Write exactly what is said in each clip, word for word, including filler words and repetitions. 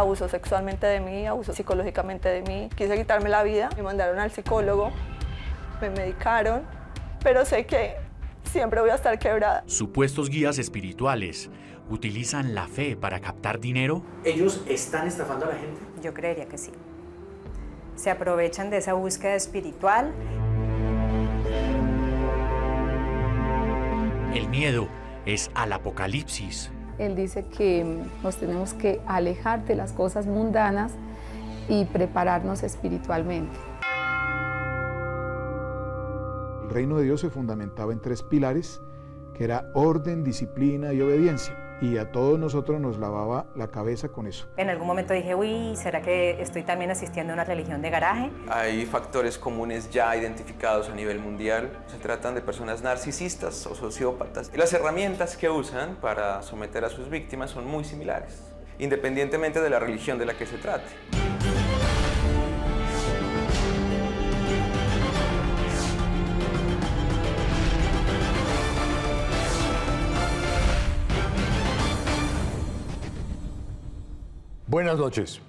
abusó sexualmente de mí, abusó psicológicamente de mí, quise quitarme la vida, me mandaron al psicólogo, me medicaron, pero sé que siempre voy a estar quebrada. Supuestos guías espirituales utilizan la fe para captar dinero. ¿Ellos están estafando a la gente? Yo creería que sí. Se aprovechan de esa búsqueda espiritual. El miedo es al apocalipsis. Él dice que nos tenemos que alejar de las cosas mundanas y prepararnos espiritualmente. El reino de Dios se fundamentaba en tres pilares, que era orden, disciplina y obediencia. Y a todos nosotros nos lavaba la cabeza con eso. En algún momento dije, uy, ¿será que estoy también asistiendo a una religión de garaje? Hay factores comunes ya identificados a nivel mundial. Se tratan de personas narcisistas o sociópatas. Y las herramientas que usan para someter a sus víctimas son muy similares, independientemente de la religión de la que se trate. Buenas noches.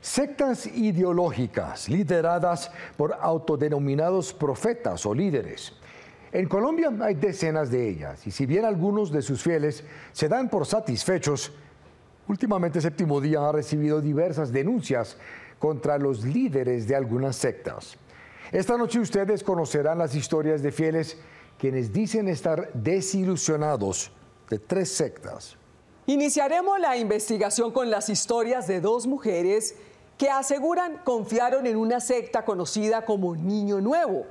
Sectas ideológicas lideradas por autodenominados profetas o líderes. En Colombia hay decenas de ellas, y si bien algunos de sus fieles se dan por satisfechos, últimamente Séptimo Día ha recibido diversas denuncias contra los líderes de algunas sectas. Esta noche ustedes conocerán las historias de fieles quienes dicen estar desilusionados de tres sectas. Iniciaremos la investigación con las historias de dos mujeres que aseguran confiaron en una secta conocida como Niño Nuevo.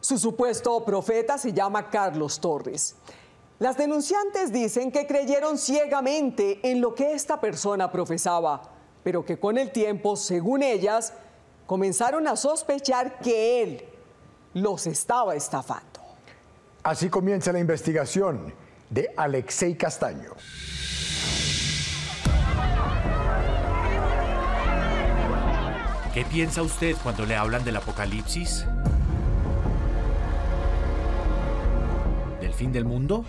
Su supuesto profeta se llama Carlos Torres. Las denunciantes dicen que creyeron ciegamente en lo que esta persona profesaba, pero que con el tiempo, según ellas, comenzaron a sospechar que él los estaba estafando. Así comienza la investigación de Alexei Castaño. ¿Qué piensa usted cuando le hablan del apocalipsis? ¿Del fin del mundo?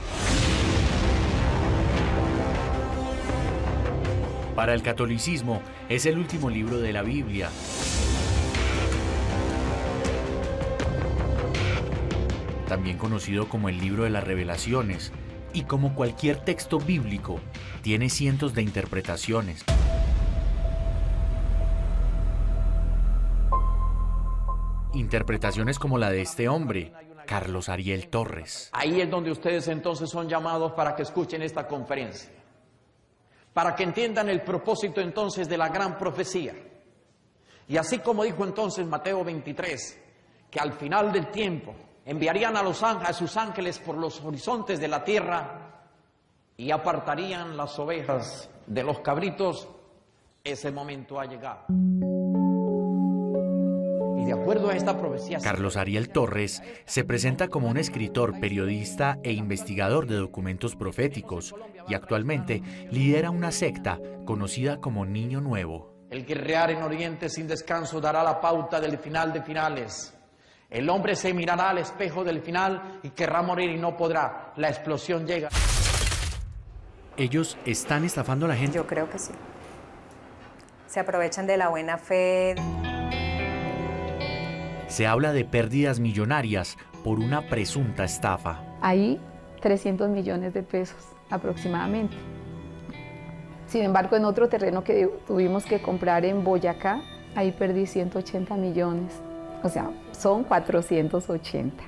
Para el catolicismo es el último libro de la Biblia. También conocido como el libro de las revelaciones. Y como cualquier texto bíblico, tiene cientos de interpretaciones. Interpretaciones como la de este hombre, Carlos Ariel Torres. Ahí es donde ustedes entonces son llamados para que escuchen esta conferencia, para que entiendan el propósito entonces de la gran profecía. Y así como dijo entonces Mateo veintitrés, que al final del tiempo enviarían a, los ángeles, a sus ángeles por los horizontes de la tierra y apartarían las ovejas de los cabritos, ese momento ha llegado. De acuerdo a esta profecía, Carlos Ariel Torres se presenta como un escritor, periodista e investigador de documentos proféticos y actualmente lidera una secta conocida como Niño Nuevo. El guerrear en Oriente sin descanso dará la pauta del final de finales. El hombre se mirará al espejo del final y querrá morir y no podrá. La explosión llega. ¿Ellos están estafando a la gente? Yo creo que sí. Se aprovechan de la buena fe. Se habla de pérdidas millonarias por una presunta estafa. Ahí, trescientos millones de pesos aproximadamente. Sin embargo, en otro terreno que tuvimos que comprar en Boyacá, ahí perdí ciento ochenta millones. O sea, son cuatrocientos ochenta.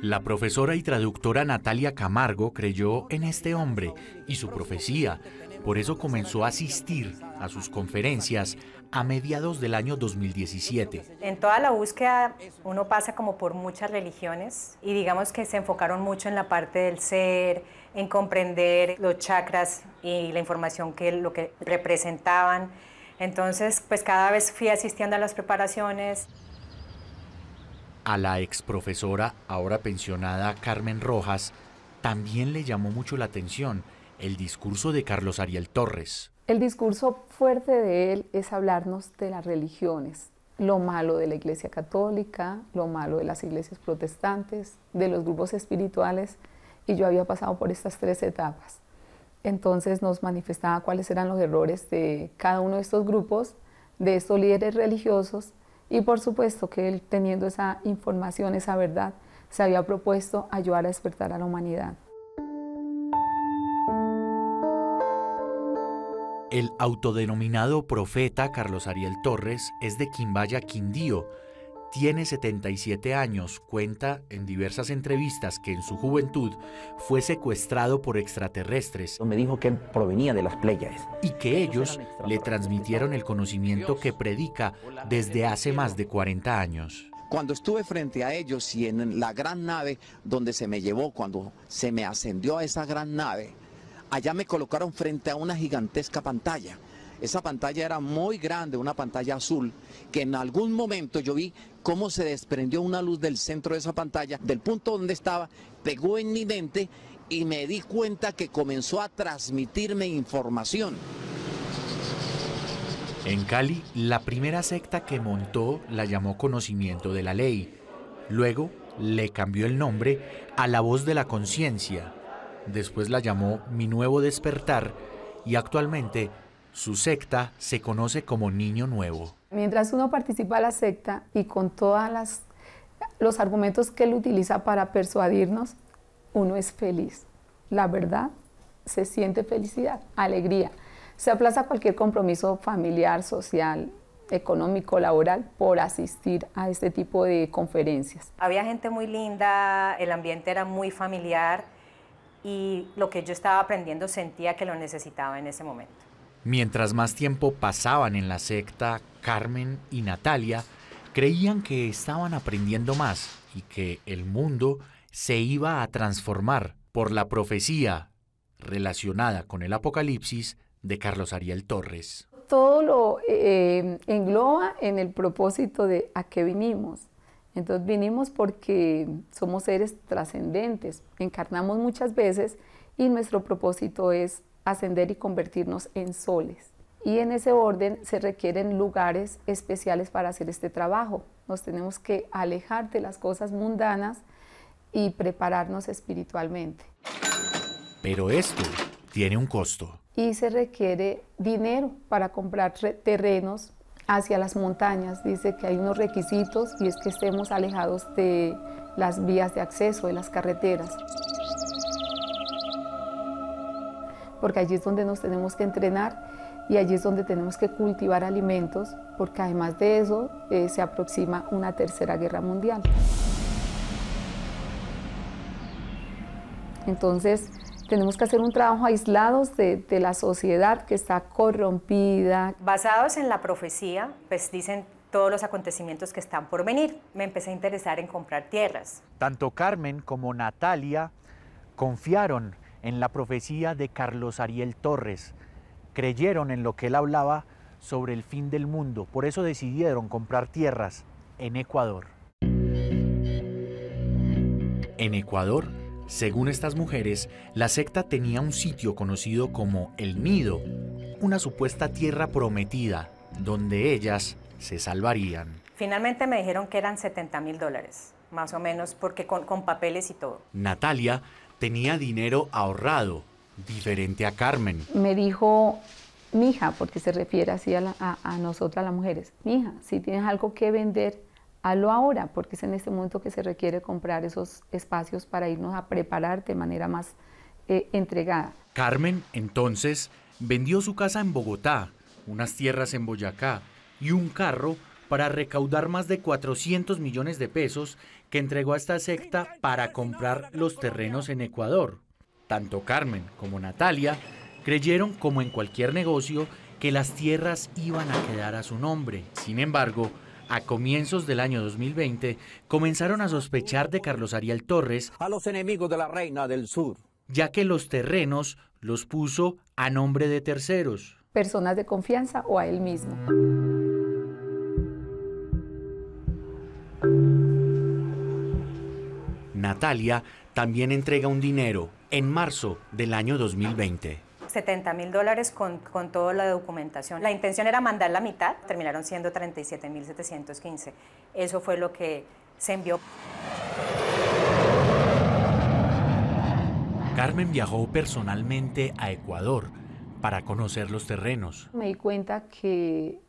La profesora y traductora Natalia Camargo creyó en este hombre y su profecía. Por eso comenzó a asistir a sus conferencias a mediados del año dos mil diecisiete. En toda la búsqueda uno pasa como por muchas religiones y digamos que se enfocaron mucho en la parte del ser, en comprender los chakras y la información que lo que representaban. Entonces, pues cada vez fui asistiendo a las preparaciones. A la exprofesora, ahora pensionada, Carmen Rojas, también le llamó mucho la atención el discurso de Carlos Ariel Torres. El discurso fuerte de él es hablarnos de las religiones, lo malo de la Iglesia Católica, lo malo de las iglesias protestantes, de los grupos espirituales, y yo había pasado por estas tres etapas. Entonces nos manifestaba cuáles eran los errores de cada uno de estos grupos, de estos líderes religiosos, y por supuesto que él, teniendo esa información, esa verdad, se había propuesto ayudar a despertar a la humanidad. El autodenominado profeta Carlos Ariel Torres es de Quimbaya, Quindío. Tiene setenta y siete años, cuenta en diversas entrevistas que en su juventud fue secuestrado por extraterrestres. Me dijo que él provenía de las Pléyades. Y que ellos le transmitieron el conocimiento que predica desde hace más de cuarenta años. Cuando estuve frente a ellos y en la gran nave donde se me llevó, cuando se me ascendió a esa gran nave, allá me colocaron frente a una gigantesca pantalla. Esa pantalla era muy grande, una pantalla azul, que en algún momento yo vi cómo se desprendió una luz del centro de esa pantalla, del punto donde estaba, pegó en mi mente y me di cuenta que comenzó a transmitirme información. En Cali, la primera secta que montó la llamó Conocimiento de la Ley. Luego le cambió el nombre a La Voz de la Conciencia. Después la llamó Mi Nuevo Despertar y actualmente su secta se conoce como Niño Nuevo. Mientras uno participa en la secta y con todas las los argumentos que él utiliza para persuadirnos, uno es feliz. La verdad, se siente felicidad, alegría. Se aplaza cualquier compromiso familiar, social, económico, laboral, por asistir a este tipo de conferencias. Había gente muy linda, el ambiente era muy familiar y lo que yo estaba aprendiendo sentía que lo necesitaba en ese momento. Mientras más tiempo pasaban en la secta, Carmen y Natalia creían que estaban aprendiendo más y que el mundo se iba a transformar por la profecía relacionada con el Apocalipsis de Carlos Ariel Torres. Todo lo eh, engloba en el propósito de a qué vinimos. Entonces vinimos porque somos seres trascendentes, encarnamos muchas veces y nuestro propósito es ascender y convertirnos en soles. Y en ese orden se requieren lugares especiales para hacer este trabajo. Nos tenemos que alejar de las cosas mundanas y prepararnos espiritualmente. Pero esto tiene un costo. Y se requiere dinero para comprar terrenos hacia las montañas. Dice que hay unos requisitos y es que estemos alejados de las vías de acceso, de las carreteras, porque allí es donde nos tenemos que entrenar y allí es donde tenemos que cultivar alimentos, porque además de eso eh, se aproxima una tercera guerra mundial. Entonces tenemos que hacer un trabajo aislados de, de la sociedad que está corrompida. Basados en la profecía, pues dicen todos los acontecimientos que están por venir. Me empecé a interesar en comprar tierras. Tanto Carmen como Natalia confiaron en la profecía de Carlos Ariel Torres. Creyeron en lo que él hablaba sobre el fin del mundo. Por eso decidieron comprar tierras en Ecuador. En Ecuador, según estas mujeres, la secta tenía un sitio conocido como El Nido, una supuesta tierra prometida, donde ellas se salvarían. Finalmente me dijeron que eran setenta mil dólares, más o menos, porque con, con papeles y todo. Natalia tenía dinero ahorrado, diferente a Carmen. Me dijo, mija, porque se refiere así a, la, a, a nosotras las mujeres, mija, si tienes algo que vender, hazlo ahora, porque es en este momento que se requiere comprar esos espacios para irnos a preparar de manera más eh, entregada. Carmen, entonces, vendió su casa en Bogotá, unas tierras en Boyacá y un carro para recaudar más de cuatrocientos millones de pesos que entregó a esta secta para comprar los terrenos en Ecuador. Tanto Carmen como Natalia creyeron, como en cualquier negocio, que las tierras iban a quedar a su nombre. Sin embargo, a comienzos del año dos mil veinte comenzaron a sospechar de Carlos Ariel Torres, a los enemigos de la Reina del Sur, ya que los terrenos los puso a nombre de terceros, personas de confianza o a él mismo. Natalia también entrega un dinero en marzo del año dos mil veinte. setenta mil dólares con, con toda la documentación. La intención era mandar la mitad, terminaron siendo treinta y siete mil setecientos quince. Eso fue lo que se envió. Carmen viajó personalmente a Ecuador para conocer los terrenos. Me di cuenta que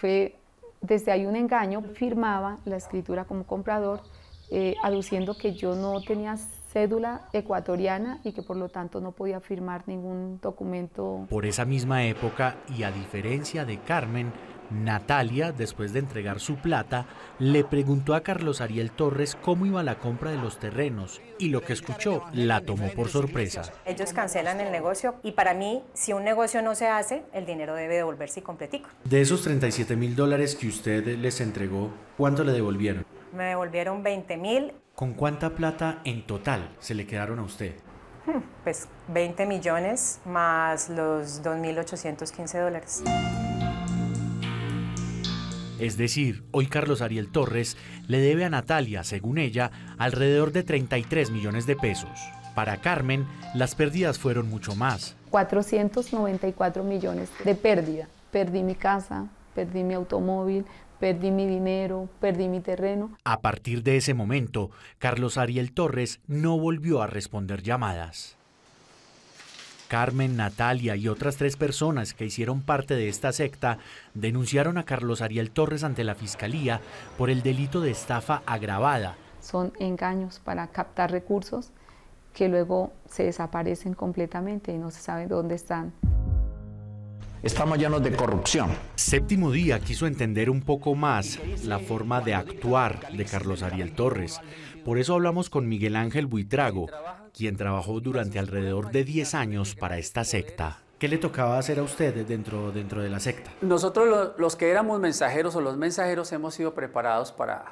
fue desde ahí un engaño. Firmaba la escritura como comprador, eh, aduciendo que yo no tenía cédula ecuatoriana y que por lo tanto no podía firmar ningún documento. Por esa misma época, y a diferencia de Carmen, Natalia, después de entregar su plata, le preguntó a Carlos Ariel Torres cómo iba la compra de los terrenos, y lo que escuchó la tomó por sorpresa. Ellos cancelan el negocio y para mí, si un negocio no se hace, el dinero debe devolverse completico. De esos treinta y siete mil dólares que usted les entregó, ¿cuánto le devolvieron? Me devolvieron veinte mil. ¿Con cuánta plata en total se le quedaron a usted? Pues veinte millones más los dos mil ochocientos quince dólares. Es decir, hoy Carlos Ariel Torres le debe a Natalia, según ella, alrededor de treinta y tres millones de pesos. Para Carmen, las pérdidas fueron mucho más. cuatrocientos noventa y cuatro millones de pérdida. Perdí mi casa, perdí mi automóvil, perdí mi dinero, perdí mi terreno. A partir de ese momento, Carlos Ariel Torres no volvió a responder llamadas. Carmen, Natalia y otras tres personas que hicieron parte de esta secta denunciaron a Carlos Ariel Torres ante la Fiscalía por el delito de estafa agravada. Son engaños para captar recursos que luego se desaparecen completamente y no se sabe dónde están. Estamos llenos de corrupción. Séptimo Día quiso entender un poco más la forma de actuar de Carlos Ariel Torres. Por eso hablamos con Miguel Ángel Buitrago, quien trabajó durante alrededor de diez años para esta secta. ¿Qué le tocaba hacer a ustedes dentro, dentro de la secta? Nosotros lo, los que éramos mensajeros o los mensajeros hemos sido preparados para...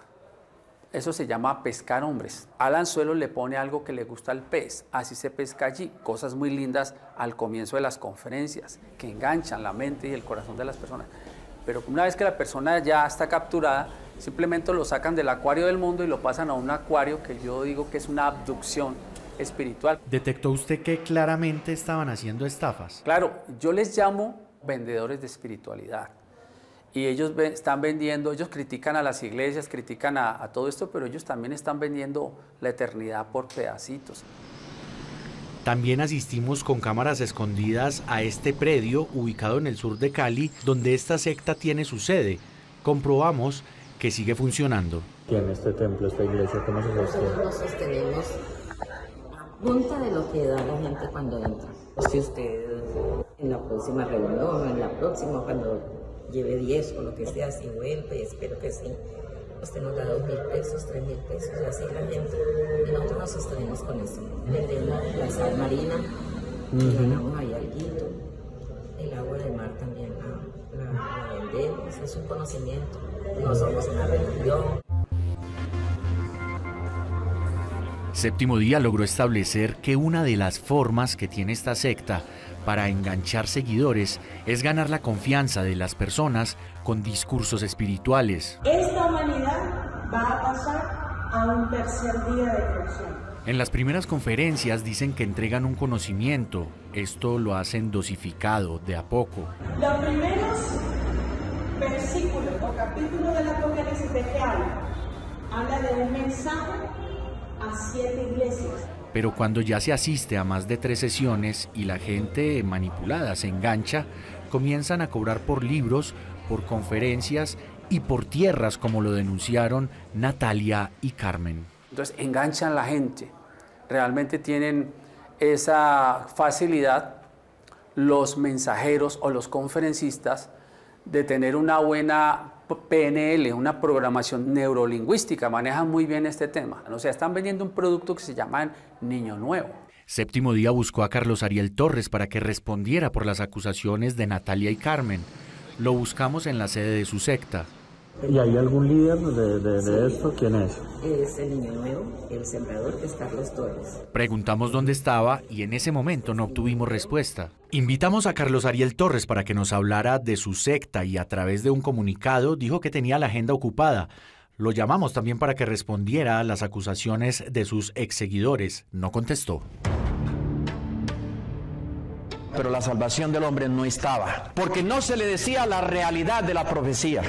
Eso se llama pescar hombres. Al anzuelo le pone algo que le gusta al pez, así se pesca allí. Cosas muy lindas al comienzo de las conferencias, que enganchan la mente y el corazón de las personas. Pero una vez que la persona ya está capturada, simplemente lo sacan del acuario del mundo y lo pasan a un acuario que yo digo que es una abducción espiritual. ¿Detectó usted que claramente estaban haciendo estafas? Claro, yo les llamo vendedores de espiritualidad. Y ellos ven, están vendiendo, ellos critican a las iglesias, critican a, a todo esto, pero ellos también están vendiendo la eternidad por pedacitos. También asistimos con cámaras escondidas a este predio ubicado en el sur de Cali, donde esta secta tiene su sede. Comprobamos que sigue funcionando. ¿Tiene este templo, esta iglesia? ¿Cómo se sostiene? Nosotros nos sostenemos junta de lo que da la gente cuando entra. Si usted en la próxima reunión, en la próxima, cuando lleve diez o lo que sea, si vuelve, espero que sí, usted nos da dos mil pesos, tres mil pesos, y así la gente. Y nosotros nos sostenemos con eso. Vendemos la sal marina, uh-huh. Ganamos ahí alguito, el agua de mar también la, la, la vendemos, es un conocimiento, no somos una religión. Séptimo Día logró establecer que una de las formas que tiene esta secta para enganchar seguidores es ganar la confianza de las personas con discursos espirituales. Esta humanidad va a pasar a un tercer día de creación. En las primeras conferencias dicen que entregan un conocimiento. Esto lo hacen dosificado, de a poco. Los primeros versículos o capítulos del Apocalipsis, ¿de qué habla? Habla de un mensaje a siete iglesias. Pero cuando ya se asiste a más de tres sesiones y la gente manipulada se engancha, comienzan a cobrar por libros, por conferencias y por tierras, como lo denunciaron Natalia y Carmen. Entonces enganchan a la gente, realmente tienen esa facilidad los mensajeros o los conferencistas de tener una buena P N L, una programación neurolingüística, manejan muy bien este tema. O sea, están vendiendo un producto que se llama Niño Nuevo. Séptimo Día buscó a Carlos Ariel Torres para que respondiera por las acusaciones de Natalia y Carmen. Lo buscamos en la sede de su secta. ¿Y hay algún líder de, de, de sí, esto? ¿Quién es? Es el Niño Nuevo, el sembrador, que es Carlos Torres. Preguntamos dónde estaba y en ese momento no obtuvimos respuesta. Invitamos a Carlos Ariel Torres para que nos hablara de su secta y a través de un comunicado dijo que tenía la agenda ocupada. Lo llamamos también para que respondiera a las acusaciones de sus exseguidores. No contestó. Pero la salvación del hombre no estaba, porque no se le decía la realidad de la profecía.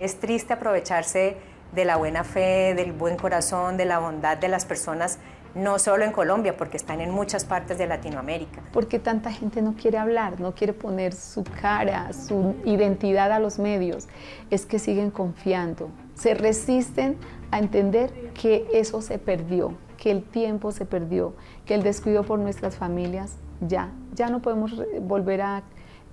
Es triste aprovecharse de la buena fe, del buen corazón, de la bondad de las personas no solo en Colombia, porque están en muchas partes de Latinoamérica. ¿Por qué tanta gente no quiere hablar, no quiere poner su cara, su identidad a los medios? Es que siguen confiando, se resisten a entender que eso se perdió, que el tiempo se perdió, que el descuido por nuestras familias ya, ya no podemos volver a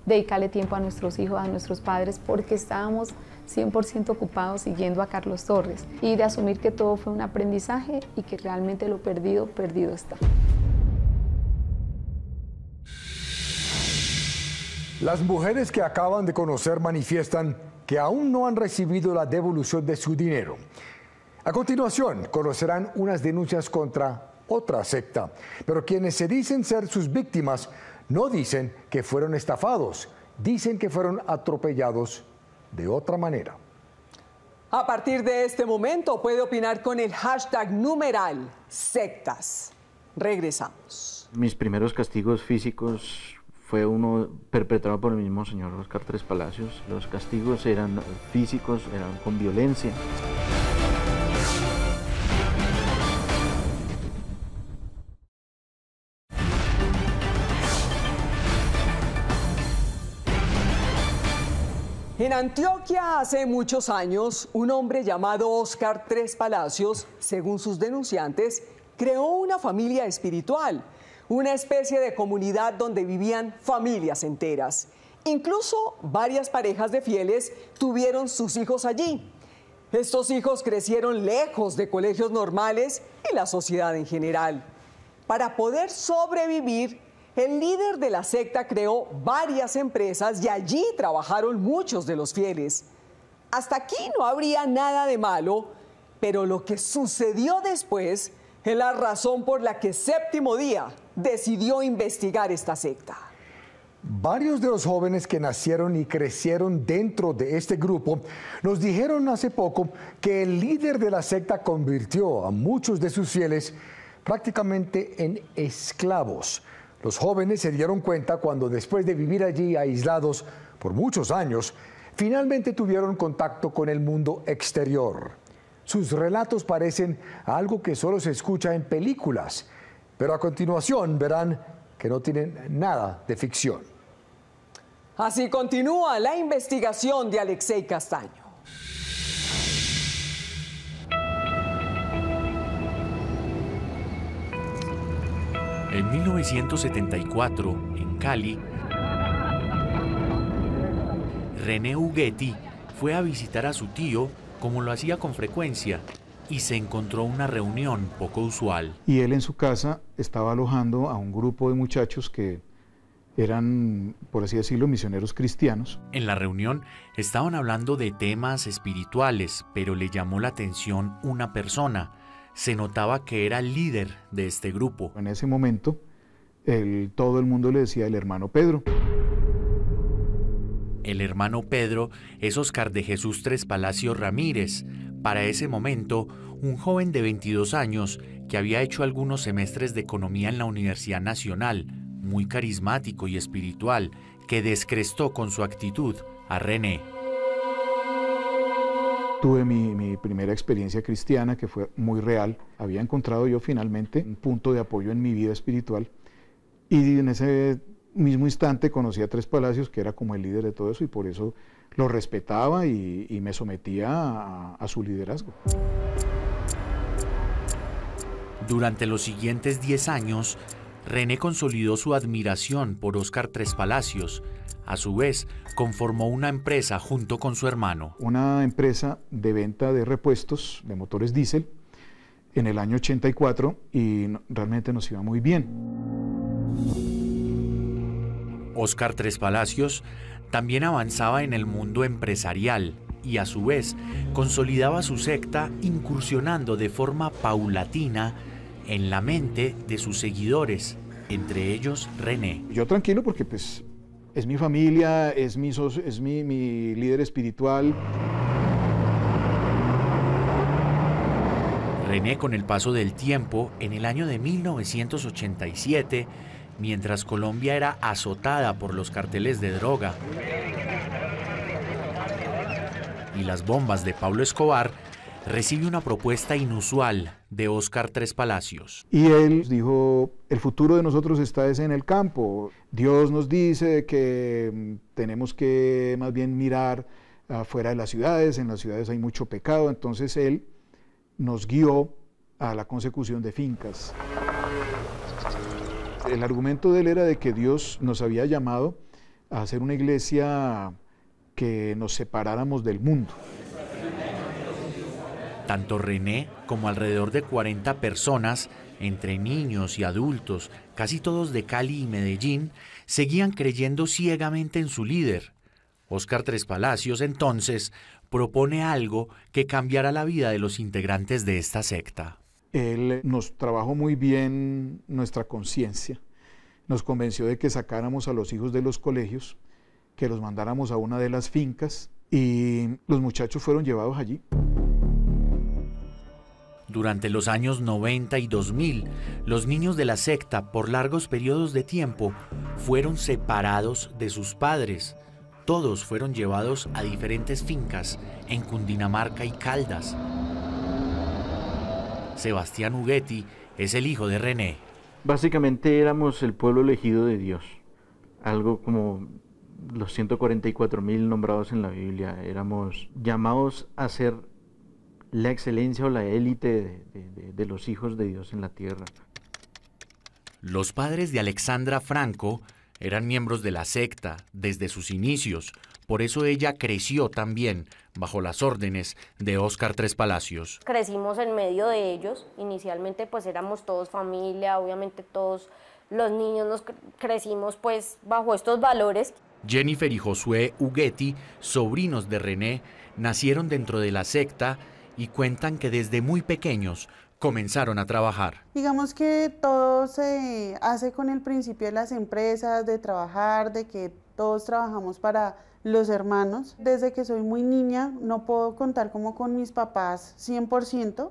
dedicarle tiempo a nuestros hijos, a nuestros padres, porque estábamos cien por ciento ocupados siguiendo a Carlos Torres, y de asumir que todo fue un aprendizaje y que realmente lo perdido, perdido está. Las mujeres que acaban de conocer manifiestan que aún no han recibido la devolución de su dinero. A continuación, conocerán unas denuncias contra otra secta, pero quienes se dicen ser sus víctimas no dicen que fueron estafados, dicen que fueron atropellados de otra manera. A partir de este momento puede opinar con el hashtag numeral sectas. Regresamos. Mis primeros castigos físicos fue uno perpetrado por el mismo señor Óscar Trespalacios. Los castigos eran físicos, eran con violencia. En Antioquia, hace muchos años, un hombre llamado Óscar Trespalacios, según sus denunciantes, creó una familia espiritual, una especie de comunidad donde vivían familias enteras. Incluso varias parejas de fieles tuvieron sus hijos allí. Estos hijos crecieron lejos de colegios normales y la sociedad en general. Para poder sobrevivir, el líder de la secta creó varias empresas y allí trabajaron muchos de los fieles. Hasta aquí no habría nada de malo, pero lo que sucedió después es la razón por la que Séptimo Día decidió investigar esta secta. Varios de los jóvenes que nacieron y crecieron dentro de este grupo nos dijeron hace poco que el líder de la secta convirtió a muchos de sus fieles prácticamente en esclavos. Los jóvenes se dieron cuenta cuando, después de vivir allí aislados por muchos años, finalmente tuvieron contacto con el mundo exterior. Sus relatos parecen algo que solo se escucha en películas, pero a continuación verán que no tienen nada de ficción. Así continúa la investigación de Alexei Castaño. En mil novecientos setenta y cuatro, en Cali, René Huguetti fue a visitar a su tío, como lo hacía con frecuencia, y se encontró una reunión poco usual. Y él en su casa estaba alojando a un grupo de muchachos que eran, por así decirlo, misioneros cristianos. En la reunión estaban hablando de temas espirituales, pero le llamó la atención una persona. Se notaba que era el líder de este grupo. En ese momento, él, todo el mundo le decía el hermano Pedro. El hermano Pedro es Óscar de Jesús Trespalacios Ramírez, para ese momento un joven de veintidós años que había hecho algunos semestres de economía en la Universidad Nacional, muy carismático y espiritual, que descrestó con su actitud a René. Tuve mi, mi primera experiencia cristiana, que fue muy real. Había encontrado yo finalmente un punto de apoyo en mi vida espiritual. Y en ese mismo instante conocí a Trespalacios, que era como el líder de todo eso, y por eso lo respetaba y, y me sometía a, a su liderazgo. Durante los siguientes diez años, René consolidó su admiración por Óscar Trespalacios. A su vez, conformó una empresa junto con su hermano. Una empresa de venta de repuestos de motores diésel en el año ochenta y cuatro, y realmente nos iba muy bien. Óscar Trespalacios también avanzaba en el mundo empresarial y a su vez consolidaba su secta, incursionando de forma paulatina en la mente de sus seguidores, entre ellos René. Yo tranquilo porque pues es mi familia, es mi, socio, es mi, mi líder espiritual. René, con el paso del tiempo, en el año de mil novecientos ochenta y siete, mientras Colombia era azotada por los carteles de droga y las bombas de Pablo Escobar, recibe una propuesta inusual de Óscar Trespalacios. Y él dijo, el futuro de nosotros está es en el campo. Dios nos dice que tenemos que más bien mirar afuera de las ciudades, en las ciudades hay mucho pecado, entonces él nos guió a la consecución de fincas. El argumento de él era de que Dios nos había llamado a hacer una iglesia que nos separáramos del mundo. Tanto René como alrededor de cuarenta personas, entre niños y adultos, casi todos de Cali y Medellín, seguían creyendo ciegamente en su líder. Óscar Trespalacios, entonces, propone algo que cambiará la vida de los integrantes de esta secta. Él nos trabajó muy bien nuestra conciencia, nos convenció de que sacáramos a los hijos de los colegios, que los mandáramos a una de las fincas y los muchachos fueron llevados allí. Durante los años noventa y dos mil, los niños de la secta, por largos periodos de tiempo, fueron separados de sus padres. Todos fueron llevados a diferentes fincas en Cundinamarca y Caldas. Sebastián Huguetti es el hijo de René. Básicamente éramos el pueblo elegido de Dios, algo como los ciento cuarenta y cuatro mil nombrados en la Biblia. Éramos llamados a ser la excelencia o la élite de, de, de, de los hijos de Dios en la tierra. Los padres de Alexandra Franco eran miembros de la secta desde sus inicios, por eso ella creció también bajo las órdenes de Óscar Trespalacios. Crecimos en medio de ellos, inicialmente pues éramos todos familia, obviamente todos los niños nos crecimos pues bajo estos valores. Jennifer y Josué Ughetti, sobrinos de René, nacieron dentro de la secta y cuentan que desde muy pequeños comenzaron a trabajar. Digamos que todo se hace con el principio de las empresas, de trabajar, de que todos trabajamos para los hermanos. Desde que soy muy niña no puedo contar como con mis papás cien por ciento.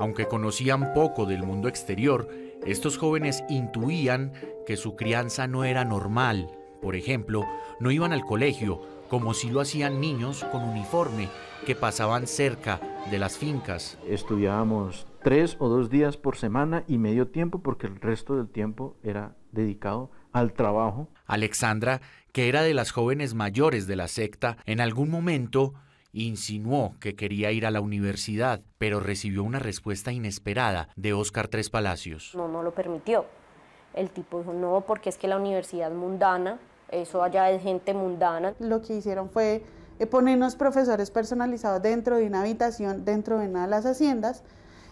Aunque conocían poco del mundo exterior, estos jóvenes intuían que su crianza no era normal. Por ejemplo, no iban al colegio, como si lo hacían niños con uniforme que pasaban cerca de las fincas. Estudiábamos tres o dos días por semana y medio tiempo porque el resto del tiempo era dedicado al trabajo. Alexandra, que era de las jóvenes mayores de la secta, en algún momento insinuó que quería ir a la universidad, pero recibió una respuesta inesperada de Óscar Trespalacios. No, no lo permitió. El tipo dijo, no, porque es que la universidad mundana, eso allá es gente mundana. Lo que hicieron fue ponernos profesores personalizados dentro de una habitación, dentro de una de las haciendas,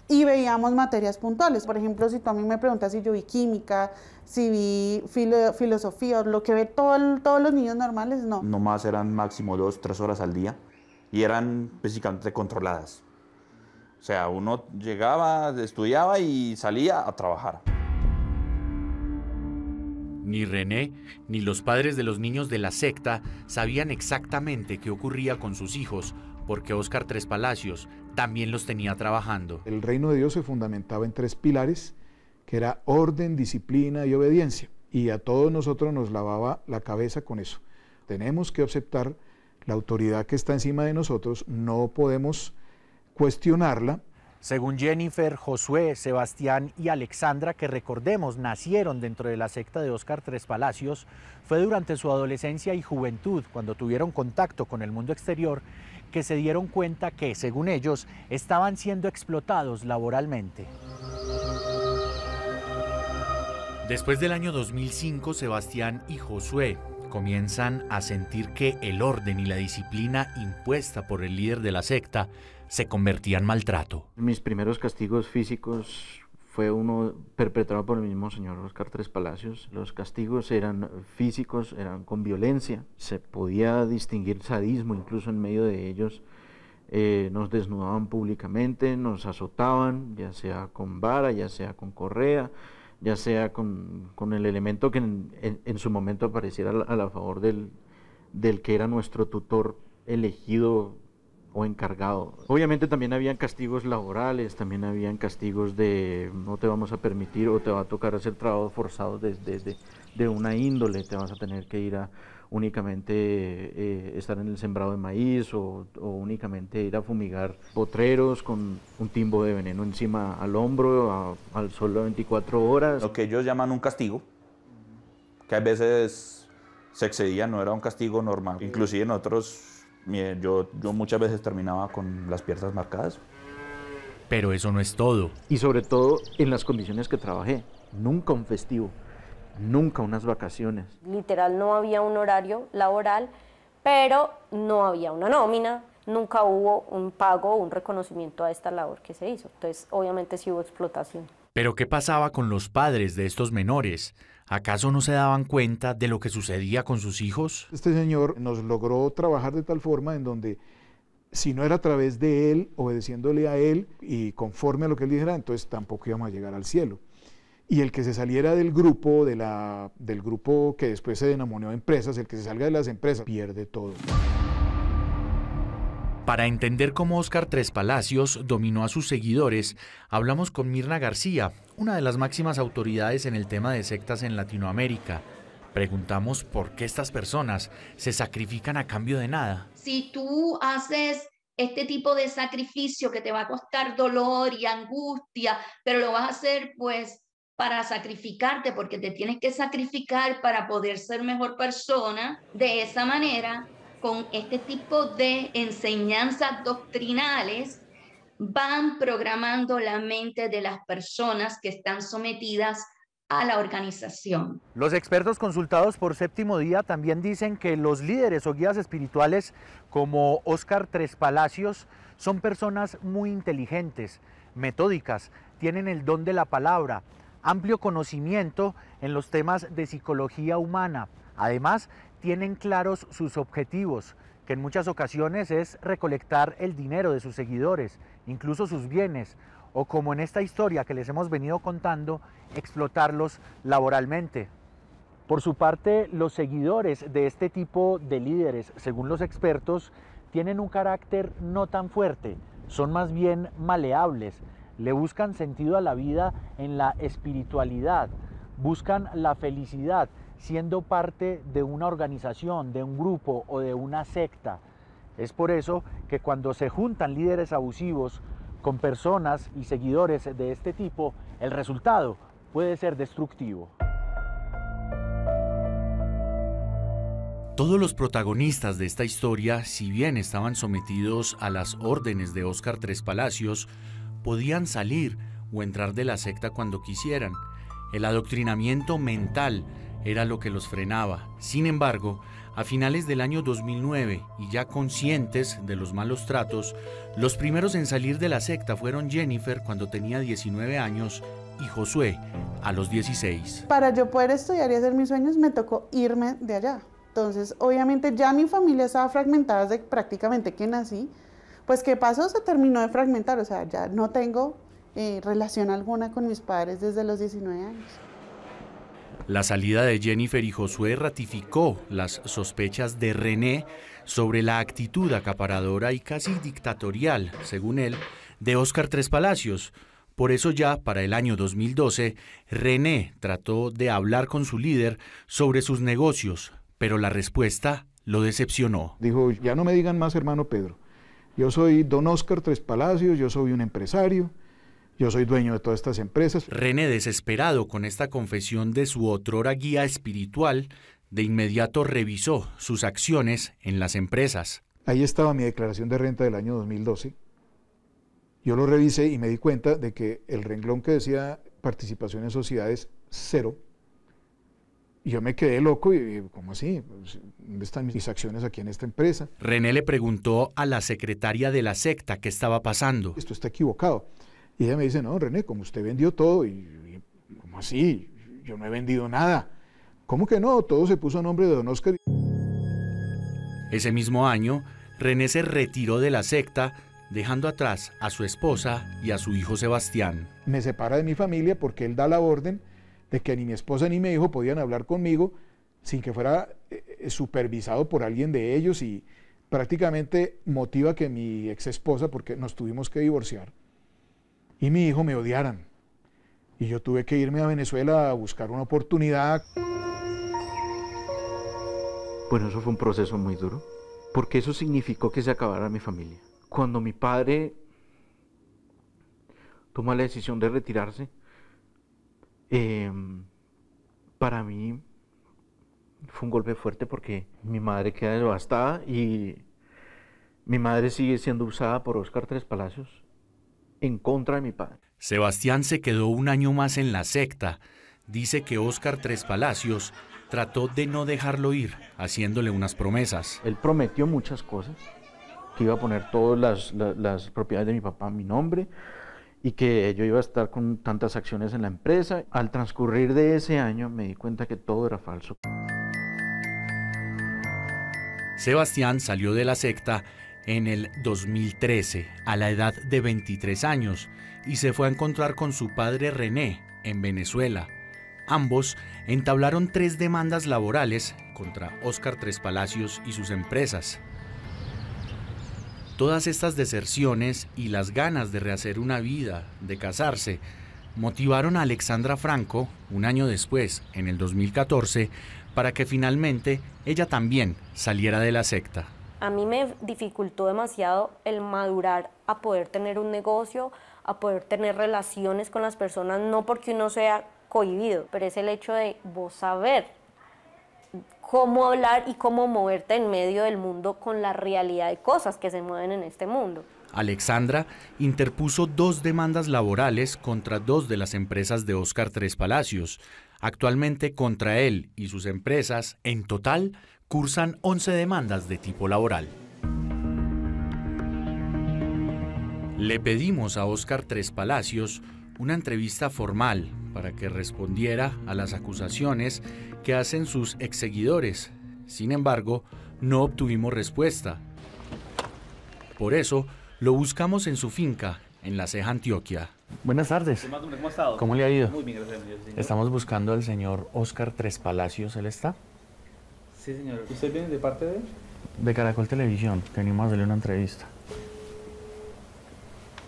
y veíamos materias puntuales. Por ejemplo, si tú a mí me preguntas si yo vi química, si vi filo, filosofía, lo que ve todo, todos los niños normales, no. Nomás eran máximo dos, tres horas al día, y eran físicamente controladas. O sea, uno llegaba, estudiaba y salía a trabajar. Ni René ni los padres de los niños de la secta sabían exactamente qué ocurría con sus hijos, porque Óscar Trespalacios también los tenía trabajando. El reino de Dios se fundamentaba en tres pilares, que era orden, disciplina y obediencia. Y a todos nosotros nos lavaba la cabeza con eso. Tenemos que aceptar la autoridad que está encima de nosotros, no podemos cuestionarla. Según Jennifer, Josué, Sebastián y Alexandra, que recordemos nacieron dentro de la secta de Óscar Trespalacios, fue durante su adolescencia y juventud, cuando tuvieron contacto con el mundo exterior, que se dieron cuenta que, según ellos, estaban siendo explotados laboralmente. Después del año dos mil cinco, Sebastián y Josué comienzan a sentir que el orden y la disciplina impuesta por el líder de la secta se convertían en maltrato. Mis primeros castigos físicos fue uno perpetrado por el mismo señor Óscar Trespalacios. Los castigos eran físicos, eran con violencia. Se podía distinguir sadismo incluso en medio de ellos. Eh, nos desnudaban públicamente, nos azotaban, ya sea con vara, ya sea con correa, ya sea con, con el elemento que en, en, en su momento apareciera a la favor del, del que era nuestro tutor elegido o encargado. Obviamente también habían castigos laborales, también habían castigos de no te vamos a permitir o te va a tocar hacer trabajos forzados desde de, de, de una índole, te vas a tener que ir a únicamente eh, estar en el sembrado de maíz o, o únicamente ir a fumigar potreros con un timbo de veneno encima al hombro, a, al sol a veinticuatro horas. Lo que ellos llaman un castigo, que a veces se excedía, no era un castigo normal. Inclusive nosotros, yo, yo muchas veces terminaba con las piernas marcadas. Pero eso no es todo. Y sobre todo en las condiciones que trabajé. Nunca un festivo, nunca unas vacaciones. Literal no había un horario laboral, pero no había una nómina, nunca hubo un pago o un reconocimiento a esta labor que se hizo. Entonces, obviamente sí hubo explotación. Pero ¿qué pasaba con los padres de estos menores? ¿Acaso no se daban cuenta de lo que sucedía con sus hijos? Este señor nos logró trabajar de tal forma en donde, si no era a través de él, obedeciéndole a él y conforme a lo que él dijera, entonces tampoco íbamos a llegar al cielo. Y el que se saliera del grupo, de la, del grupo que después se denominó empresas, el que se salga de las empresas, pierde todo. Para entender cómo Óscar Trespalacios dominó a sus seguidores, hablamos con Mirna García, una de las máximas autoridades en el tema de sectas en Latinoamérica. Preguntamos por qué estas personas se sacrifican a cambio de nada. Si tú haces este tipo de sacrificio que te va a costar dolor y angustia, pero lo vas a hacer pues para sacrificarte, porque te tienes que sacrificar para poder ser mejor persona, de esa manera, con este tipo de enseñanzas doctrinales, van programando la mente de las personas que están sometidas a la organización. Los expertos consultados por Séptimo Día también dicen que los líderes o guías espirituales como Óscar Trespalacios son personas muy inteligentes, metódicas, tienen el don de la palabra, amplio conocimiento en los temas de psicología humana. Además, tienen claros sus objetivos, que en muchas ocasiones es recolectar el dinero de sus seguidores, incluso sus bienes, o como en esta historia que les hemos venido contando, explotarlos laboralmente. Por su parte, los seguidores de este tipo de líderes, según los expertos, tienen un carácter no tan fuerte, son más bien maleables. Le buscan sentido a la vida en la espiritualidad, buscan la felicidad siendo parte de una organización, de un grupo o de una secta. Es por eso que cuando se juntan líderes abusivos con personas y seguidores de este tipo, el resultado puede ser destructivo. Todos los protagonistas de esta historia, si bien estaban sometidos a las órdenes de Óscar Trespalacios, podían salir o entrar de la secta cuando quisieran. El adoctrinamiento mental era lo que los frenaba. Sin embargo, a finales del año dos mil nueve, y ya conscientes de los malos tratos, los primeros en salir de la secta fueron Jennifer cuando tenía diecinueve años y Josué a los dieciséis. Para yo poder estudiar y hacer mis sueños me tocó irme de allá. Entonces, obviamente ya mi familia estaba fragmentada desde prácticamente que nací. Pues, ¿qué pasó? Se terminó de fragmentar, o sea, ya no tengo eh, relación alguna con mis padres desde los diecinueve años. La salida de Jennifer y Josué ratificó las sospechas de René sobre la actitud acaparadora y casi dictatorial, según él, de Óscar Trespalacios. Por eso ya para el año dos mil doce, René trató de hablar con su líder sobre sus negocios, pero la respuesta lo decepcionó. Dijo, ya no me digan más hermano Pedro. Yo soy don Óscar Trespalacios, yo soy un empresario, yo soy dueño de todas estas empresas. René, desesperado con esta confesión de su otrora guía espiritual, de inmediato revisó sus acciones en las empresas. Ahí estaba mi declaración de renta del año dos mil doce. Yo lo revisé y me di cuenta de que el renglón que decía participación en sociedades, cero. Yo me quedé loco y, ¿cómo así? ¿Dónde están mis acciones aquí en esta empresa? René le preguntó a la secretaria de la secta qué estaba pasando. Esto está equivocado. Y ella me dice, no, René, como usted vendió todo, y, y, ¿cómo así? Yo no he vendido nada. ¿Cómo que no? Todo se puso a nombre de don Óscar. Ese mismo año, René se retiró de la secta, dejando atrás a su esposa y a su hijo Sebastián. Me separa de mi familia porque él da la orden de que ni mi esposa ni mi hijo podían hablar conmigo sin que fuera eh, supervisado por alguien de ellos, y prácticamente motiva que mi ex esposa, porque nos tuvimos que divorciar, y mi hijo me odiaran. Y yo tuve que irme a Venezuela a buscar una oportunidad. Bueno, eso fue un proceso muy duro, porque eso significó que se acabara mi familia. Cuando mi padre toma la decisión de retirarse, eh, para mí fue un golpe fuerte porque mi madre queda devastada y mi madre sigue siendo usada por Óscar Trespalacios en contra de mi padre. Sebastián se quedó un año más en la secta. Dice que Óscar Trespalacios trató de no dejarlo ir, haciéndole unas promesas. Él prometió muchas cosas, que iba a poner todas las, las, las propiedades de mi papá a mi nombre y que yo iba a estar con tantas acciones en la empresa. Al transcurrir de ese año me di cuenta que todo era falso. Sebastián salió de la secta en el dos mil trece, a la edad de veintitrés años, y se fue a encontrar con su padre René, en Venezuela. Ambos entablaron tres demandas laborales contra Óscar Trespalacios y sus empresas. Todas estas deserciones y las ganas de rehacer una vida, de casarse, motivaron a Alexandra Franco, un año después, en el dos mil catorce, para que finalmente ella también saliera de la secta. A mí me dificultó demasiado el madurar a poder tener un negocio, a poder tener relaciones con las personas, no porque uno sea cohibido, pero es el hecho de vos saber cómo hablar y cómo moverte en medio del mundo con la realidad de cosas que se mueven en este mundo. Alexandra interpuso dos demandas laborales contra dos de las empresas de Óscar Trespalacios. Actualmente contra él y sus empresas, en total, cursan once demandas de tipo laboral. Le pedimos a Óscar Trespalacios una entrevista formal para que respondiera a las acusaciones que hacen sus exseguidores. Sin embargo, no obtuvimos respuesta. Por eso, lo buscamos en su finca, en La Ceja, Antioquia. Buenas tardes. ¿Cómo ha estado? ¿Cómo le ha ido? Muy bien, gracias, señor. Estamos buscando al señor Óscar Trespalacios. ¿Él está? Sí, señor. ¿Usted viene de parte de él? De Caracol Televisión. Venimos a darle una entrevista.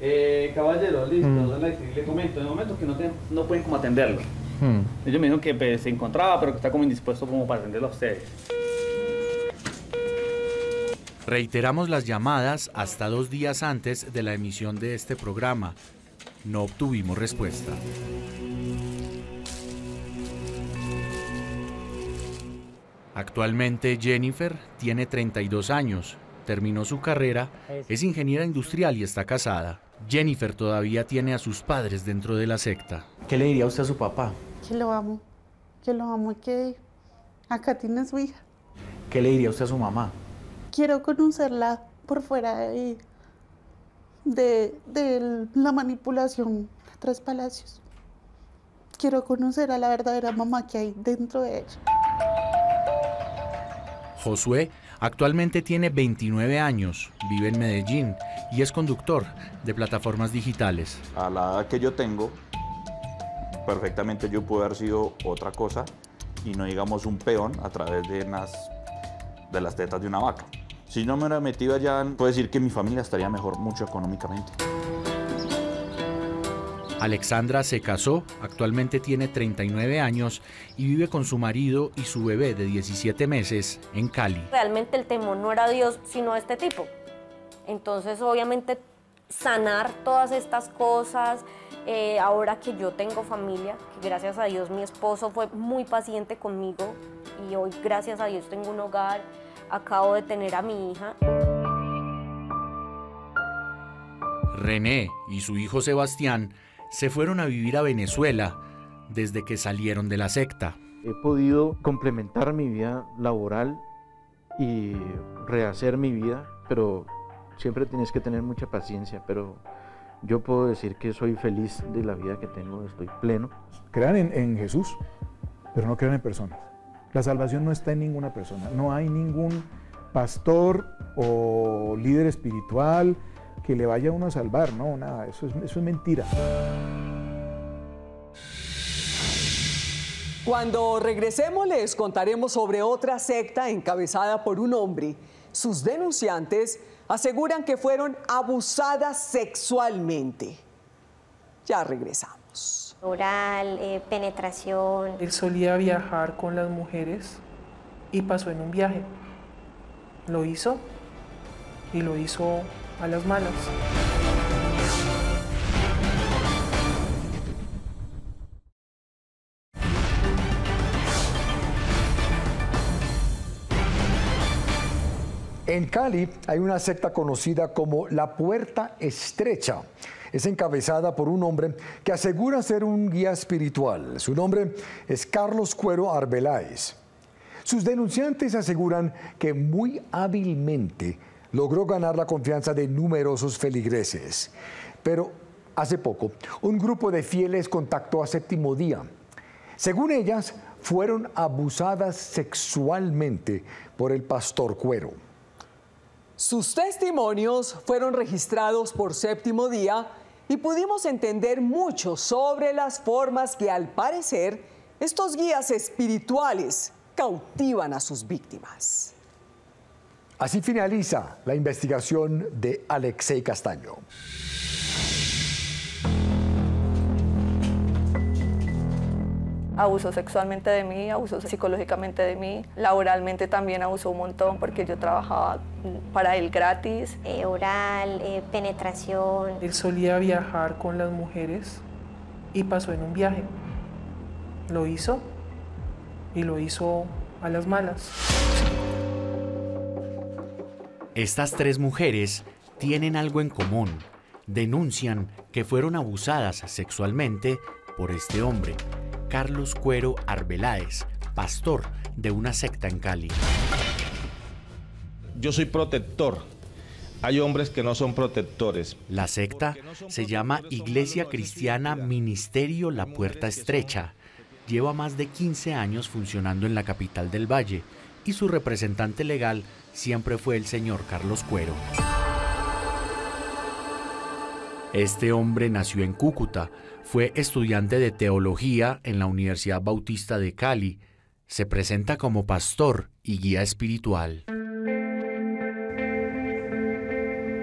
Eh, caballero, listo, mm. le, le comento, en el momento que no, te, no pueden como atenderlo. Mm. Ellos me dijeron que pues, se encontraba, pero que está como indispuesto como para atenderlo a ustedes. Reiteramos las llamadas hasta dos días antes de la emisión de este programa. No obtuvimos respuesta. Actualmente Jennifer tiene treinta y dos años, terminó su carrera, es ingeniera industrial y está casada. Jennifer todavía tiene a sus padres dentro de la secta. ¿Qué le diría usted a su papá? Que lo amo, que lo amo y que acá tiene su hija. ¿Qué le diría usted a su mamá? Quiero conocerla por fuera de, de, de la manipulación de Trespalacios. Quiero conocer a la verdadera mamá que hay dentro de ella. Josué actualmente tiene veintinueve años, vive en Medellín y es conductor de plataformas digitales. A la edad que yo tengo, perfectamente yo puedo haber sido otra cosa y no digamos un peón a través de, unas, de las tetas de una vaca. Si no me hubiera metido allá, puedo decir que mi familia estaría mejor mucho económicamente. Alexandra se casó, actualmente tiene treinta y nueve años y vive con su marido y su bebé de diecisiete meses en Cali. Realmente el temor no era a Dios, sino a este tipo. Entonces, obviamente, sanar todas estas cosas, eh, ahora que yo tengo familia, que gracias a Dios mi esposo fue muy paciente conmigo y hoy, gracias a Dios, tengo un hogar. Acabo de tener a mi hija. René y su hijo Sebastián se fueron a vivir a Venezuela desde que salieron de la secta. He podido complementar mi vida laboral y rehacer mi vida, pero siempre tienes que tener mucha paciencia, pero yo puedo decir que soy feliz de la vida que tengo, estoy pleno. Crean en, en Jesús, pero no crean en personas. La salvación no está en ninguna persona, no hay ningún pastor o líder espiritual que le vaya uno a salvar, no, nada, eso es, eso es mentira. Cuando regresemos les contaremos sobre otra secta encabezada por un hombre. Sus denunciantes aseguran que fueron abusadas sexualmente. Ya regresamos. Oral, eh, penetración. Él solía viajar con las mujeres y pasó en un viaje. Lo hizo y lo hizo a las malas. En Cali hay una secta conocida como La Puerta Estrecha. Es encabezada por un hombre que asegura ser un guía espiritual. Su nombre es Carlos Cuero Arbeláez. Sus denunciantes aseguran que muy hábilmente logró ganar la confianza de numerosos feligreses. Pero hace poco, un grupo de fieles contactó a Séptimo Día. Según ellas, fueron abusadas sexualmente por el pastor Cuero. Sus testimonios fueron registrados por Séptimo Día y pudimos entender mucho sobre las formas que, al parecer, estos guías espirituales cautivan a sus víctimas. Así finaliza la investigación de Alexei Castaño. Abusó sexualmente de mí, abusó psicológicamente de mí, laboralmente también abusó un montón porque yo trabajaba para él gratis. Eh, oral, eh, penetración. Él solía viajar con las mujeres y pasó en un viaje. Lo hizo y lo hizo a las malas. Estas tres mujeres tienen algo en común. Denuncian que fueron abusadas sexualmente por este hombre, Carlos Cuero Arbeláez, pastor de una secta en Cali. Yo soy protector. Hay hombres que no son protectores. La secta se llama Iglesia Cristiana Ministerio La Puerta Estrecha. Lleva más de quince años funcionando en la capital del Valle y su representante legal siempre fue el señor Carlos Cuero. Este hombre nació en Cúcuta, fue estudiante de teología en la Universidad Bautista de Cali. Se presenta como pastor y guía espiritual.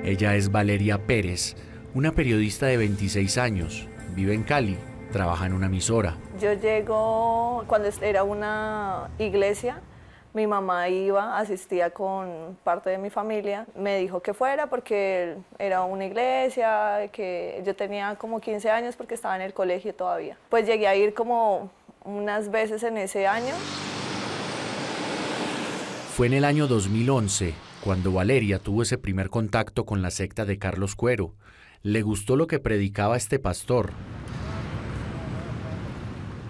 Ella es Valeria Pérez, una periodista de veintiséis años, vive en Cali, trabaja en una emisora. Yo llego cuando era una iglesia. Mi mamá iba, asistía con parte de mi familia. Me dijo que fuera porque era una iglesia, que yo tenía como quince años porque estaba en el colegio todavía. Pues llegué a ir como unas veces en ese año. Fue en el año dos mil once cuando Valeria tuvo ese primer contacto con la secta de Carlos Cuero. Le gustó lo que predicaba este pastor.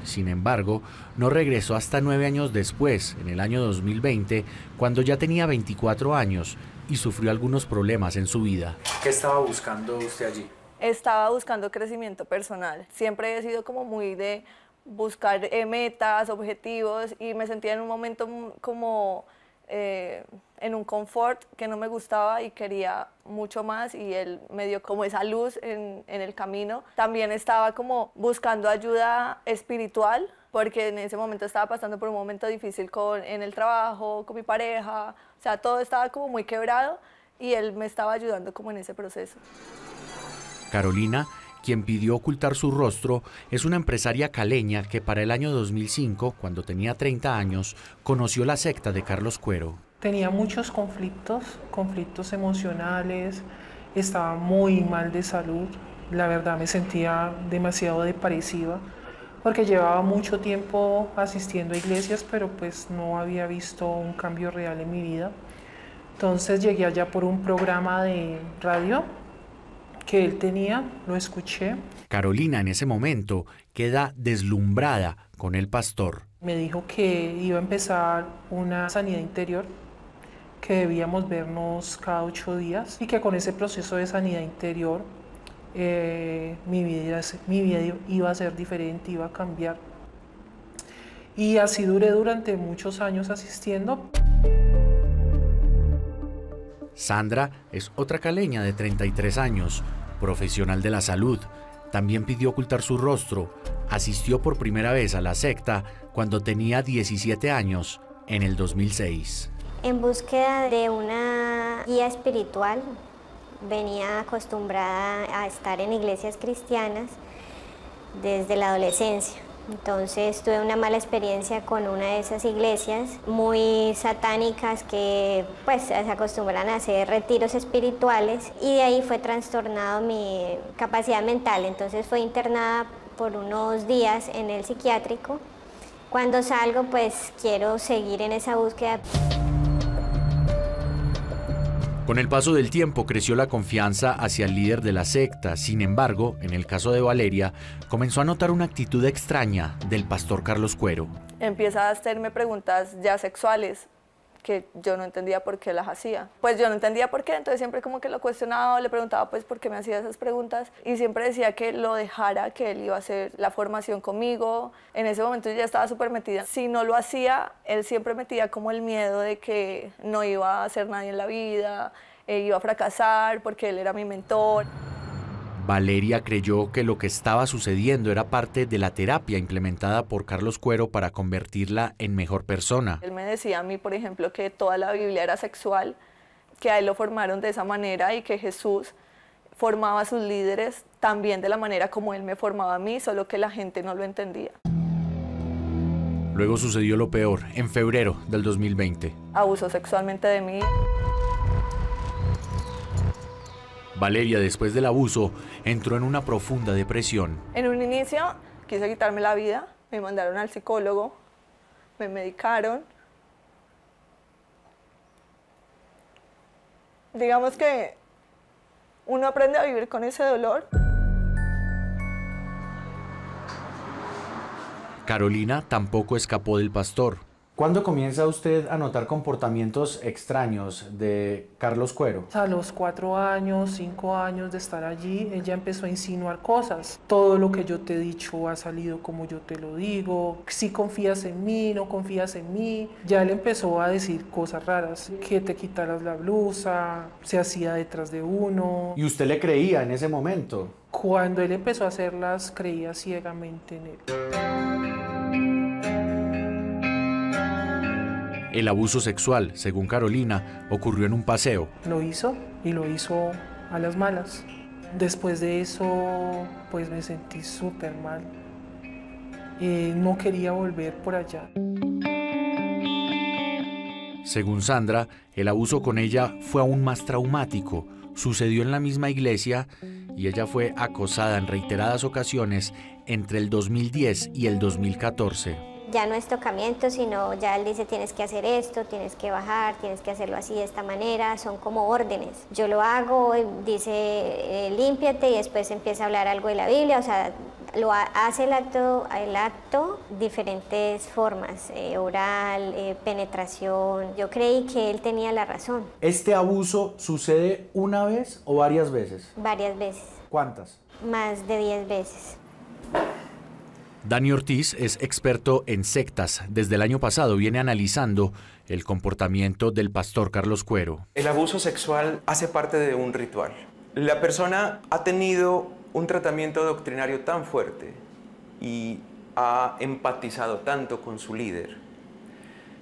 Sin embargo, no regresó hasta nueve años después, en el año dos mil veinte, cuando ya tenía veinticuatro años y sufrió algunos problemas en su vida. ¿Qué estaba buscando usted allí? Estaba buscando crecimiento personal. Siempre he sido como muy de buscar eh, metas, objetivos, y me sentía en un momento como eh, en un confort que no me gustaba y quería mucho más, y él me dio como esa luz en, en el camino. También estaba como buscando ayuda espiritual porque en ese momento estaba pasando por un momento difícil con, en el trabajo, con mi pareja, o sea, todo estaba como muy quebrado y él me estaba ayudando como en ese proceso. Carolina, quien pidió ocultar su rostro, es una empresaria caleña que para el año dos mil cinco, cuando tenía treinta años, conoció la secta de Carlos Cuero. Tenía muchos conflictos, conflictos emocionales, estaba muy mal de salud. La verdad me sentía demasiado depresiva porque llevaba mucho tiempo asistiendo a iglesias, pero pues no había visto un cambio real en mi vida. Entonces llegué allá por un programa de radio que él tenía, lo escuché. Carolina en ese momento queda deslumbrada con el pastor. Me dijo que iba a empezar una sanidad interior, que debíamos vernos cada ocho días y que con ese proceso de sanidad interior eh, mi, vida, mi vida iba a ser diferente, iba a cambiar. Y así duré durante muchos años asistiendo. Sandra es otra caleña de treinta y tres años, profesional de la salud. También pidió ocultar su rostro. Asistió por primera vez a la secta cuando tenía diecisiete años, en el dos mil seis. En búsqueda de una guía espiritual, venía acostumbrada a estar en iglesias cristianas desde la adolescencia. Entonces tuve una mala experiencia con una de esas iglesias muy satánicas que pues se acostumbran a hacer retiros espirituales y de ahí fue trastornado mi capacidad mental. Entonces fui internada por unos días en el psiquiátrico. Cuando salgo pues quiero seguir en esa búsqueda. Con el paso del tiempo creció la confianza hacia el líder de la secta. Sin embargo, en el caso de Valeria, comenzó a notar una actitud extraña del pastor Carlos Cuero. Empieza a hacerme preguntas ya sexuales, que yo no entendía por qué las hacía. Pues yo no entendía por qué, entonces siempre como que lo cuestionaba, le preguntaba pues por qué me hacía esas preguntas y siempre decía que lo dejara, que él iba a hacer la formación conmigo. En ese momento yo ya estaba súper metida. Si no lo hacía, él siempre metía como el miedo de que no iba a ser nadie en la vida, eh, iba a fracasar porque él era mi mentor. Valeria creyó que lo que estaba sucediendo era parte de la terapia implementada por Carlos Cuero para convertirla en mejor persona. Él me decía a mí, por ejemplo, que toda la Biblia era sexual, que a él lo formaron de esa manera y que Jesús formaba a sus líderes también de la manera como él me formaba a mí, solo que la gente no lo entendía. Luego sucedió lo peor, en febrero del dos mil veinte. Abusó sexualmente de mí. Valeria, después del abuso, entró en una profunda depresión. En un inicio quise quitarme la vida, me mandaron al psicólogo, me medicaron. Digamos que uno aprende a vivir con ese dolor. Carolina tampoco escapó del pastor. ¿Cuándo comienza usted a notar comportamientos extraños de Carlos Cuero? A los cuatro años, cinco años de estar allí, él ya empezó a insinuar cosas. Todo lo que yo te he dicho ha salido como yo te lo digo. Si confías en mí, no confías en mí. Ya él empezó a decir cosas raras, que te quitaras la blusa, se hacía detrás de uno. ¿Y usted le creía en ese momento? Cuando él empezó a hacerlas, creía ciegamente en él. El abuso sexual, según Carolina, ocurrió en un paseo. Lo hizo, y lo hizo a las malas. Después de eso, pues me sentí súper mal. Eh, no quería volver por allá. Según Sandra, el abuso con ella fue aún más traumático. Sucedió en la misma iglesia y ella fue acosada en reiteradas ocasiones entre el dos mil diez y el dos mil catorce. Ya no es tocamiento, sino ya él dice tienes que hacer esto, tienes que bajar, tienes que hacerlo así, de esta manera, son como órdenes. Yo lo hago, dice eh, límpiate y después empieza a hablar algo de la Biblia, o sea, lo ha, hace el acto, el acto diferentes formas, eh, oral, eh, penetración. Yo creí que él tenía la razón. ¿Este abuso sucede una vez o varias veces? Varias veces. ¿Cuántas? Más de diez veces. Dani Ortiz es experto en sectas. Desde el año pasado viene analizando el comportamiento del pastor Carlos Cuero. El abuso sexual hace parte de un ritual. La persona ha tenido un tratamiento doctrinario tan fuerte y ha empatizado tanto con su líder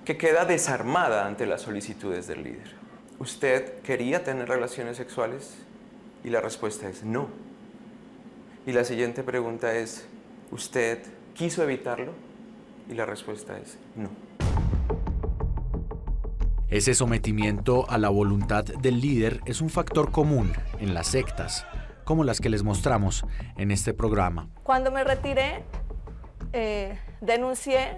que queda desarmada ante las solicitudes del líder. ¿Usted quería tener relaciones sexuales? Y la respuesta es no. Y la siguiente pregunta es... ¿Usted quiso evitarlo? Y la respuesta es no. Ese sometimiento a la voluntad del líder es un factor común en las sectas, como las que les mostramos en este programa. Cuando me retiré, eh, denuncié.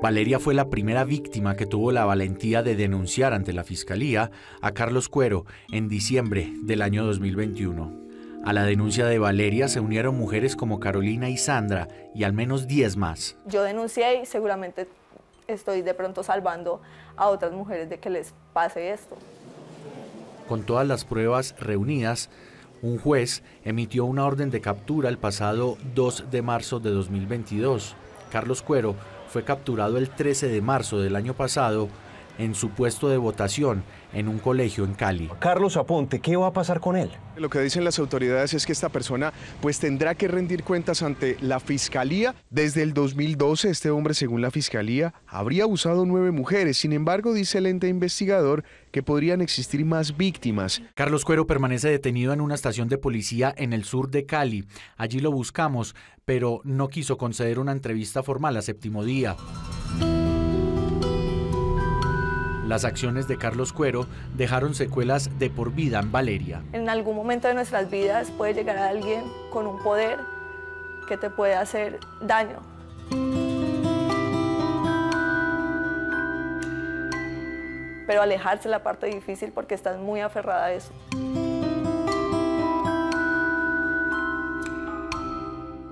Valeria fue la primera víctima que tuvo la valentía de denunciar ante la Fiscalía a Carlos Cuero en diciembre del año dos mil veintiuno. A la denuncia de Valeria se unieron mujeres como Carolina y Sandra y al menos diez más. Yo denuncié y seguramente estoy de pronto salvando a otras mujeres de que les pase esto. Con todas las pruebas reunidas, un juez emitió una orden de captura el pasado dos de marzo de dos mil veintidós. Carlos Cuero fue capturado el trece de marzo del año pasado en su puesto de votación en un colegio en Cali. Carlos Aponte, ¿qué va a pasar con él? Lo que dicen las autoridades es que esta persona pues tendrá que rendir cuentas ante la Fiscalía. Desde el dos mil doce este hombre, según la Fiscalía, habría abusado nueve mujeres. Sin embargo, dice el ente investigador que podrían existir más víctimas. Carlos Cuero permanece detenido en una estación de policía en el sur de Cali. Allí lo buscamos, pero no quiso conceder una entrevista formal a Séptimo Día. Las acciones de Carlos Cuero dejaron secuelas de por vida en Valeria. En algún momento de nuestras vidas puede llegar a alguien con un poder que te puede hacer daño. Pero alejarse es la parte difícil porque estás muy aferrada a eso.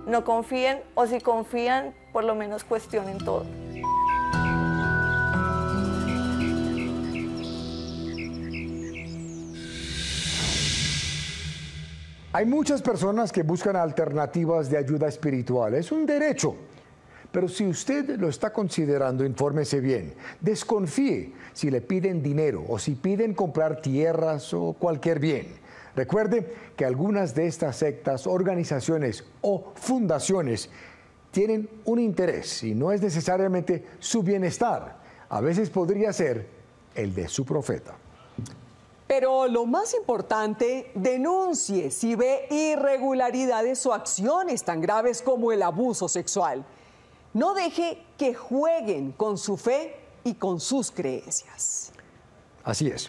No confíen, o si confían, por lo menos cuestionen todo. Hay muchas personas que buscan alternativas de ayuda espiritual. Es un derecho. Pero si usted lo está considerando, infórmese bien. Desconfíe si le piden dinero o si piden comprar tierras o cualquier bien. Recuerde que algunas de estas sectas, organizaciones o fundaciones tienen un interés y no es necesariamente su bienestar. A veces podría ser el de su profeta. Pero lo más importante, denuncie si ve irregularidades o acciones tan graves como el abuso sexual. No deje que jueguen con su fe y con sus creencias. Así es.